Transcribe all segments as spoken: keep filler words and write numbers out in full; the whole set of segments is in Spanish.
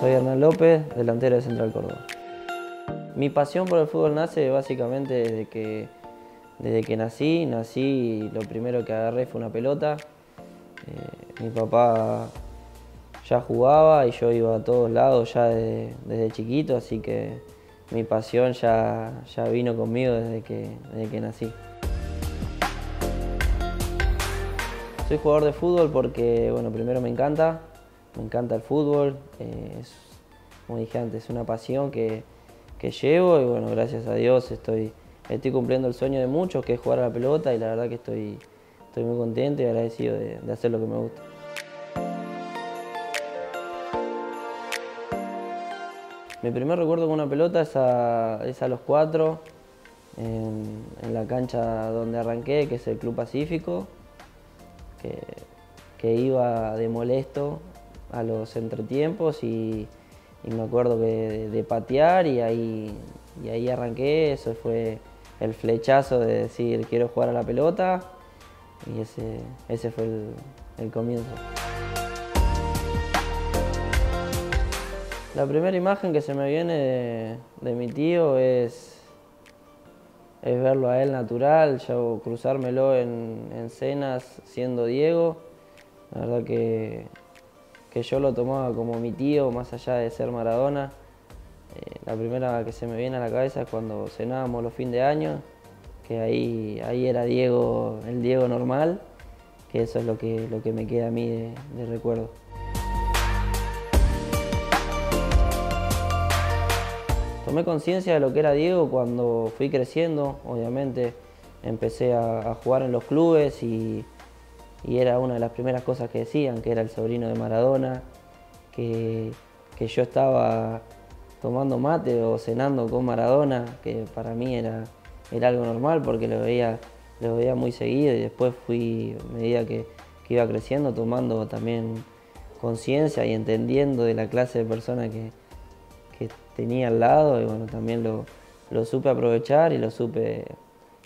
Soy Hernán López, delantero de Central Córdoba. Mi pasión por el fútbol nace básicamente desde que, desde que nací. Nací y lo primero que agarré fue una pelota. Eh, mi papá ya jugaba y yo iba a todos lados ya desde, desde chiquito, así que mi pasión ya, ya vino conmigo desde que, desde que nací. Soy jugador de fútbol porque, bueno, primero me encanta, me encanta el fútbol, eh, es, como dije antes, es una pasión que, que llevo y, bueno, gracias a Dios estoy, estoy cumpliendo el sueño de muchos, que es jugar a la pelota, y la verdad que estoy, estoy muy contento y agradecido de, de hacer lo que me gusta. Mi primer recuerdo con una pelota es a, es a los cuatro, en, en la cancha donde arranqué, que es el Club Pacífico, que, que iba de molesto a los entretiempos y, y me acuerdo que de, de patear y ahí, y ahí arranqué. Eso fue el flechazo de decir quiero jugar a la pelota y ese, ese fue el, el comienzo. La primera imagen que se me viene de, de mi tío es, es verlo a él natural, yo cruzármelo en, en cenas siendo Diego. La verdad que, que yo lo tomaba como mi tío, más allá de ser Maradona. Eh, la primera que se me viene a la cabeza es cuando cenábamos los fines de año, que ahí, ahí era Diego, el Diego normal, que eso es lo que, lo que me queda a mí de, de recuerdo. Tomé conciencia de lo que era Diego cuando fui creciendo, obviamente empecé a, a jugar en los clubes y, y era una de las primeras cosas que decían, que era el sobrino de Maradona, que, que yo estaba tomando mate o cenando con Maradona, que para mí era, era algo normal porque lo veía, lo veía muy seguido y después fui, a medida que, que iba creciendo, tomando también conciencia y entendiendo de la clase de persona que que tenía al lado y, bueno, también lo, lo supe aprovechar y lo supe,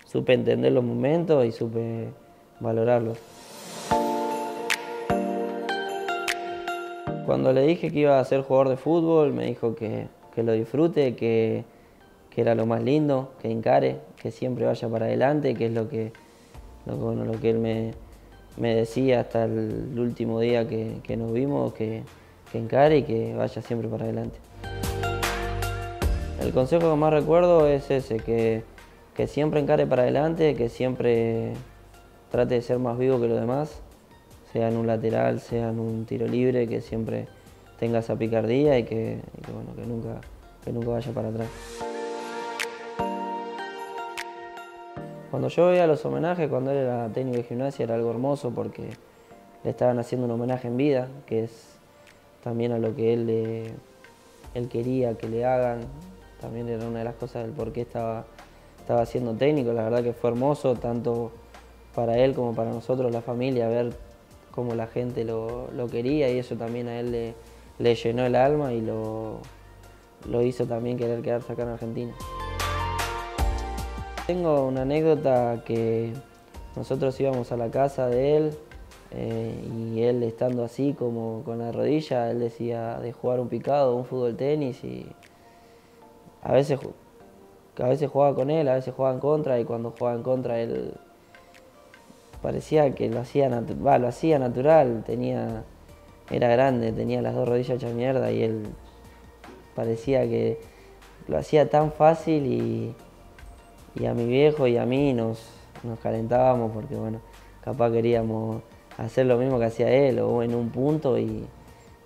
supe entender los momentos y supe valorarlos. Cuando le dije que iba a ser jugador de fútbol, me dijo que, que lo disfrute, que, que era lo más lindo, que encare, que siempre vaya para adelante, que es lo que, lo, bueno, lo que él me, me decía hasta el último día que, que nos vimos, que, que encare y que vaya siempre para adelante. El consejo que más recuerdo es ese, que, que siempre encare para adelante, que siempre trate de ser más vivo que los demás, sea en un lateral, sea en un tiro libre, que siempre tenga esa picardía y que, y que, bueno, que, nunca, que nunca vaya para atrás. Cuando yo veía los homenajes, cuando él era técnico de gimnasia, era algo hermoso porque le estaban haciendo un homenaje en vida, que es también a lo que él, le, él quería que le hagan. También era una de las cosas del por qué estaba, estaba siendo técnico. La verdad que fue hermoso, tanto para él como para nosotros, la familia, ver cómo la gente lo, lo quería y eso también a él le, le llenó el alma y lo, lo hizo también querer quedarse acá en Argentina. Tengo una anécdota que nosotros íbamos a la casa de él eh, y él estando así como con la rodilla, él decía de jugar un picado, un fútbol tenis y A veces, a veces jugaba con él, a veces jugaba en contra y cuando jugaba en contra él parecía que lo hacía, bah, lo hacía natural, tenía, era grande, tenía las dos rodillas hechas mierda y él parecía que lo hacía tan fácil y, y a mi viejo y a mí nos, nos calentábamos porque, bueno, capaz queríamos hacer lo mismo que hacía él o en un punto y,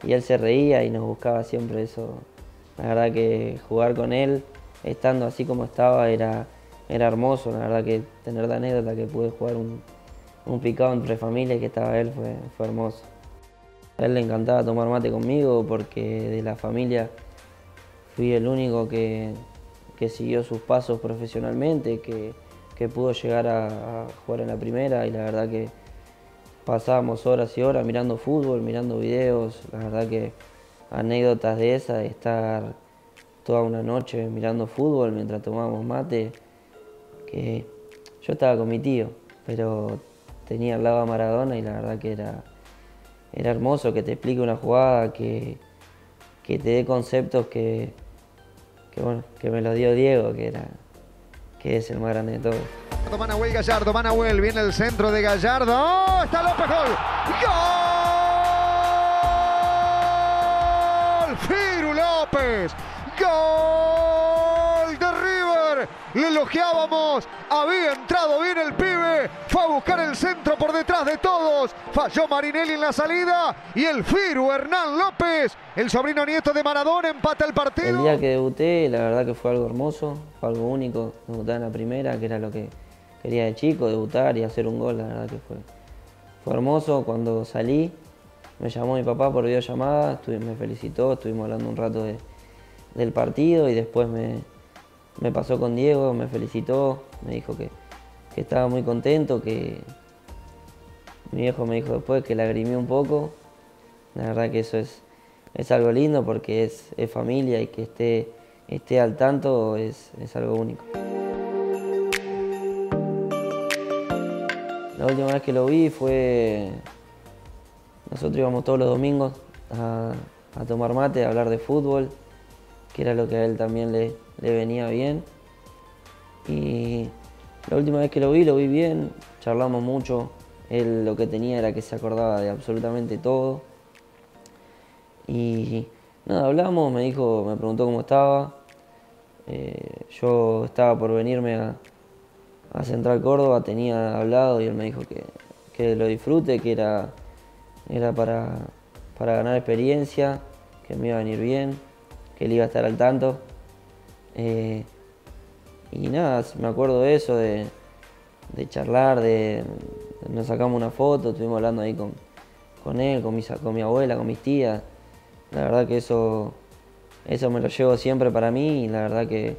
y él se reía y nos buscaba siempre eso. La verdad que jugar con él, estando así como estaba, era, era hermoso. La verdad que tener la anécdota que pude jugar un, un picado entre familia y que estaba él fue, fue hermoso. A él le encantaba tomar mate conmigo porque de la familia fui el único que, que siguió sus pasos profesionalmente, que, que pudo llegar a, a jugar en la primera y la verdad que pasábamos horas y horas mirando fútbol, mirando videos, la verdad que anécdotas de esa, de estar toda una noche mirando fútbol mientras tomábamos mate, que yo estaba con mi tío, pero tenía al lado a Maradona y la verdad que era, era hermoso que te explique una jugada, que, que te dé conceptos que, que, bueno, que me los dio Diego, que, era, que es el más grande de todos. Domanawell, Gallardo, Domanawell, viene el centro de Gallardo. ¡Oh! ¡Está López! ¡Gol! ¡Gol! ¡Firu López! ¡Gol de River! Le elogiábamos, había entrado bien el pibe, fue a buscar el centro por detrás de todos, falló Marinelli en la salida y el Firu, Hernán López, el sobrino nieto de Maradona, empata el partido. El día que debuté, la verdad que fue algo hermoso, fue algo único, debutar en la primera, que era lo que quería de chico, debutar y hacer un gol, la verdad que fue, fue hermoso. Cuando salí, me llamó mi papá por videollamada, me felicitó, estuvimos hablando un rato de, del partido y después me... Me pasó con Diego, me felicitó, me dijo que, que estaba muy contento, que mi viejo me dijo después que lagrimió un poco. La verdad que eso es, es algo lindo porque es, es familia y que esté, esté al tanto es, es algo único. La última vez que lo vi fue... Nosotros íbamos todos los domingos a, a tomar mate, a hablar de fútbol, que era lo que a él también le, le venía bien. Y la última vez que lo vi, lo vi bien, charlamos mucho. Él lo que tenía era que se acordaba de absolutamente todo. Y nada, hablamos, me dijo, me preguntó cómo estaba. Eh, yo estaba por venirme a, a Central Córdoba, tenía hablado y él me dijo que, que lo disfrute, que era, era para, para ganar experiencia, que me iba a venir bien, que él iba a estar al tanto. Eh, y nada, me acuerdo de eso, de, de charlar, de, nos sacamos una foto, estuvimos hablando ahí con, con él, con, mis, con mi abuela, con mis tías. La verdad que eso, eso me lo llevo siempre para mí y la verdad que,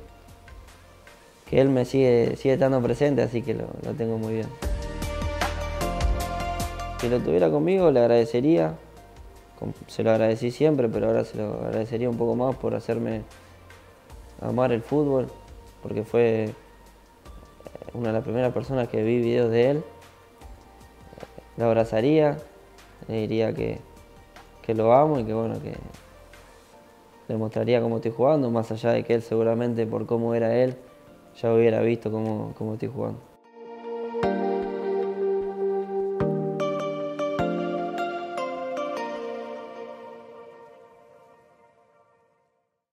que él me sigue, sigue estando presente, así que lo, lo tengo muy bien. Si lo tuviera conmigo le agradecería. Se lo agradecí siempre, pero ahora se lo agradecería un poco más por hacerme amar el fútbol, porque fue una de las primeras personas que vi videos de él. Lo abrazaría, le diría que, que lo amo y que bueno, que le mostraría cómo estoy jugando, más allá de que él seguramente por cómo era él ya hubiera visto cómo, cómo estoy jugando.